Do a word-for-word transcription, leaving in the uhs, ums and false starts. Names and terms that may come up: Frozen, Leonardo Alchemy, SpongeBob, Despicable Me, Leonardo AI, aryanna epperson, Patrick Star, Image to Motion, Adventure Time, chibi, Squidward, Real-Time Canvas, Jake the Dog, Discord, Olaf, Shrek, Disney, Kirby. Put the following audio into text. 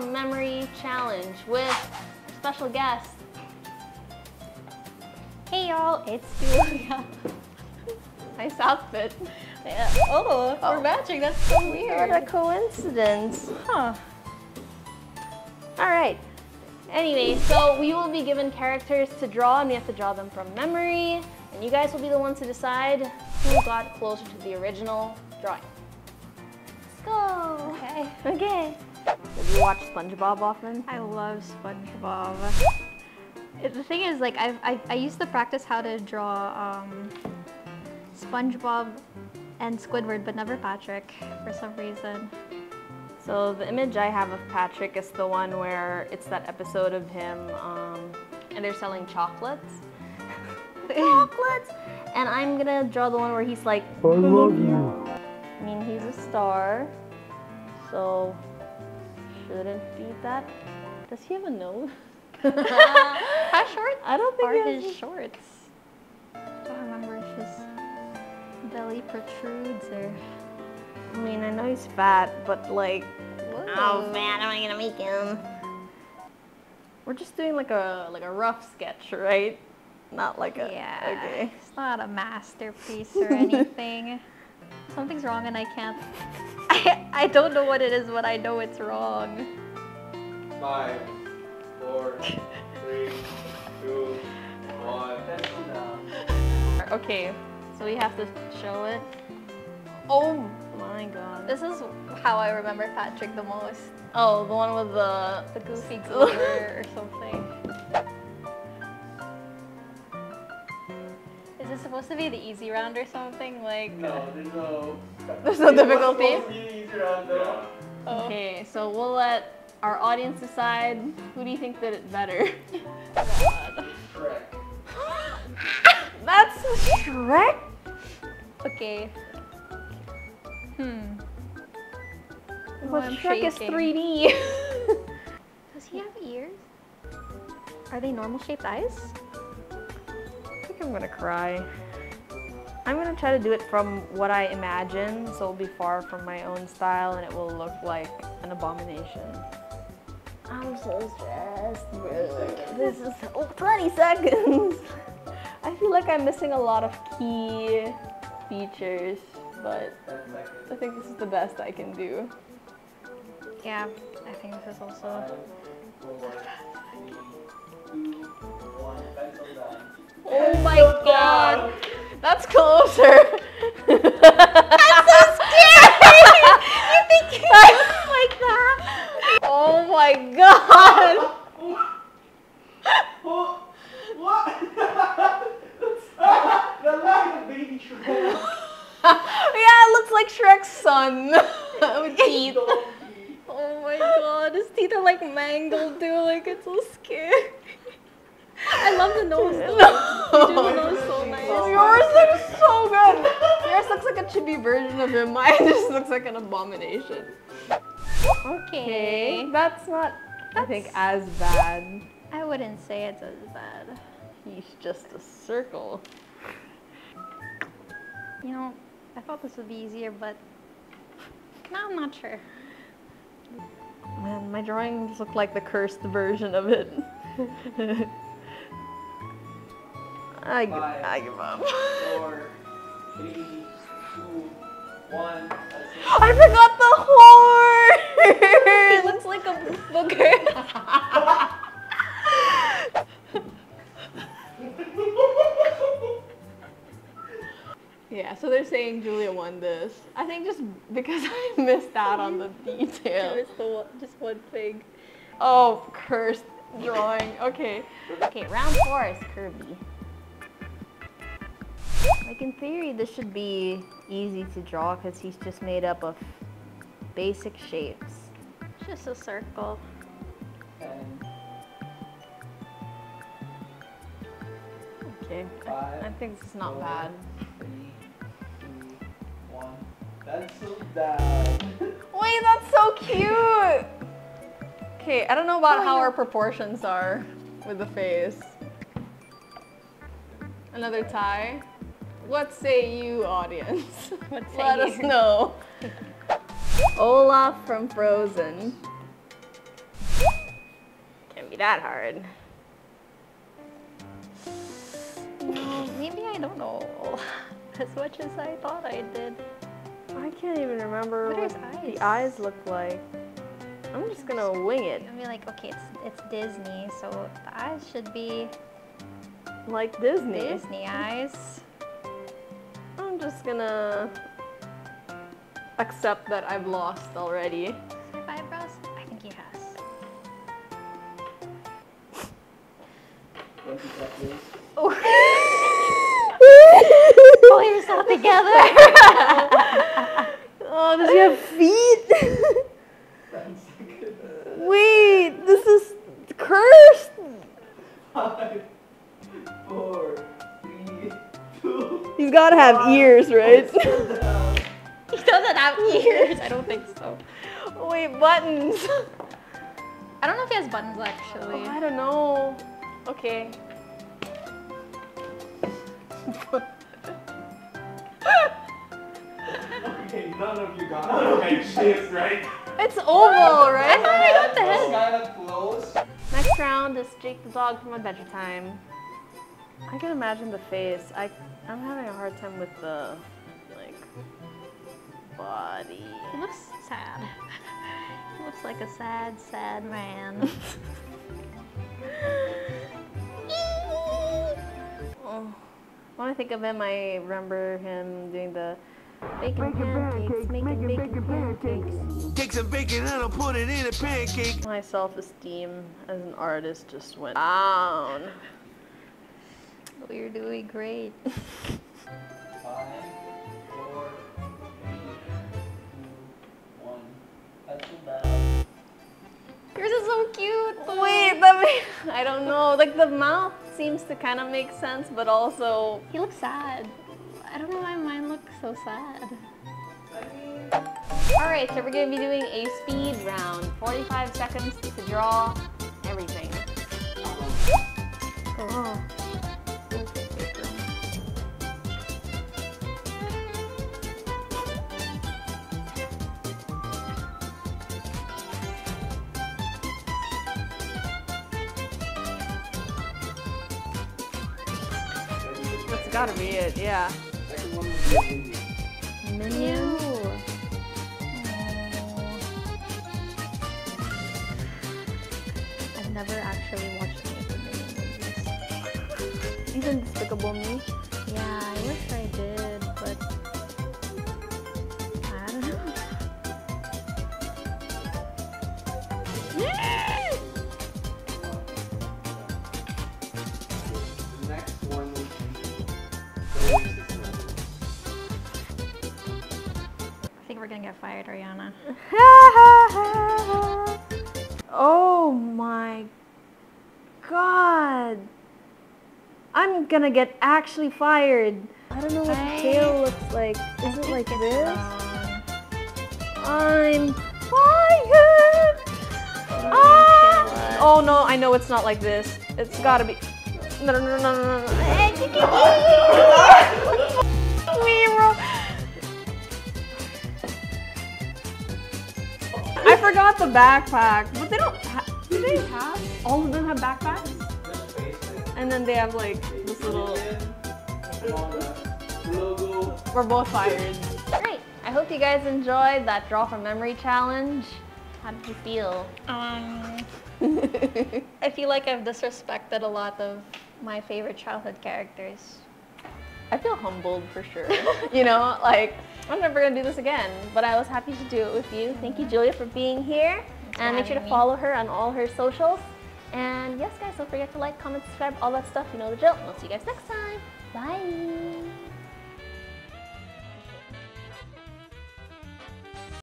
from Memory Challenge with special guest. Hey y'all, it's Julia. Nice outfit. Yeah. Oh, oh, we're matching, that's so weird. What a coincidence. Huh. All right. Anyway, so we will be given characters to draw and we have to draw them from memory. And you guys will be the ones to decide who got closer to the original drawing. Let's go. Okay. Okay. Did you watch SpongeBob often? I love SpongeBob. It, the thing is, like, I've, I, I used to practice how to draw um, SpongeBob and Squidward, but never Patrick for some reason. So the image I have of Patrick is the one where it's that episode of him um, and they're selling chocolates. Chocolates! And I'm gonna draw the one where he's like, I love you. I mean, he's a star, so shouldn't be that. Does he have a nose? How short I don't think are his shorts? I don't remember if his belly protrudes or... I mean, I know he's fat, but like... Whoa. How fat am I gonna make him? We're just doing like a like a rough sketch, right? Not like a... Yeah, okay. It's not a masterpiece or anything. Something's wrong and I can't... I, I don't know what it is, but I know it's wrong. Five, four, three, two, one. Okay, so we have to show it. Oh my god. This is how I remember Patrick the most. Oh, the one with the... The goofy cooler or something. Is it supposed to be the easy round or something? Like no, there's no. There's no difficulty. Easy round though. Oh. Okay, so we'll let our audience decide. Who do you think did it better? God. Shrek. That's Shrek. Okay. Hmm. Well, oh, Shrek is three D. Does he have ears? Are they normal shaped eyes? I'm gonna cry. I'm gonna try to do it from what I imagine, so it'll be far from my own style and it will look like an abomination. I'm so stressed, bro. This is oh, twenty seconds. I feel like I'm missing a lot of key features, but I think this is the best I can do. Yeah, I think this is also... Oh my god! That's closer! I'm so scared! I think you look like that! Oh my god! What? That looks like a baby Shrek. Yeah, it looks like Shrek's son. With teeth. Oh my god, his teeth are like mangled, dude. Like, it's so scary. I love the nose though. No. You do the nose so nice. Yours looks so good. Yours looks like a chibi version of your mine. Just looks like an abomination. Okay. That's not, that's, I think, as bad. I wouldn't say it's as bad. He's just a circle. You know, I thought this would be easier, but now I'm not sure. Man, my drawings look like the cursed version of it. I give, Five, I give up. Four, three, two, one. I forgot the horn! He looks like a booger. Yeah, so they're saying Julia won this. I think just because I missed out on the detail. It's the one, just one thing. Oh, cursed drawing. Okay. Okay, round four is Kirby. Like, in theory, this should be easy to draw because he's just made up of basic shapes. Just a circle. Okay. Five, I, I think this is not four, bad. Three, two, one. That's so bad. Wait, that's so cute! Okay, I don't know about oh, how yeah. our proportions are with the face. Another tie. What say you, audience? What say Let you? us know. Olaf from Frozen. be that hard. Maybe I don't know as much as I thought I did. I can't even remember what, what eyes? the eyes look like. I'm just gonna wing it. I'll be like, okay, it's it's Disney, so the eyes should be like Disney. Disney eyes. I'm just gonna accept that I've lost already. Five eyebrows? I think he has. Oh. Oh, he was all together. Oh, does he have feet? Wait, this is cursed. Five, four, three, two. He's gotta have five, ears, right? He doesn't have ears. I don't think so. Wait, buttons. I don't know if he has buttons actually. Oh, I don't know. Okay. Okay, none of you got it. Shit, right? It's oval, right? I thought I got the head. Kind of close. Next round is Jake the Dog from Adventure Time. I can imagine the face. I, I'm having a hard time with the, like, body. He looks sad. He looks like a sad, sad man. Oh. When I think of him, I remember him doing the bacon pancakes, making bacon pancakes. Take some bacon and I'll put it in a pancake. My self-esteem as an artist just went down. Oh, you're doing great. Five, four, three, two, one. That's bad. Yours is so cute. Wait, that I don't know. Like the mouth seems to kind of make sense, but also he looks sad. I don't know why mine looks so sad. All right, so we're gonna be doing a speed round. forty-five seconds to draw everything. Oh. Gotta be it, yeah. Second one was Minions. Minions? I've never actually watched any of the Minions movies. Even Despicable Me? Yeah, I wish I did, but I don't know. Yeah! Fired, Ariana. Oh my god. I'm gonna get actually fired. I don't know what I, tail looks like. Is I it like this? Wrong. I'm fired! Oh, ah! Oh no, I know it's not like this. It's gotta be. No, no, no, no, no, no. We wrote. I forgot the backpack, but they don't have, do they have, all of them have backpacks? And then they have like this little, we're both fired. Great, I hope you guys enjoyed that draw from memory challenge. How did you feel? Um, I feel like I've disrespected a lot of my favorite childhood characters. I feel humbled for sure. You know, like, I'm never gonna do this again, but I was happy to do it with you. Thank you, Julia, for being here. Thanks and make sure to me. follow her on all her socials. And yes, guys, don't forget to like, comment, subscribe, all that stuff. You know the drill. We'll see you guys next time. Bye.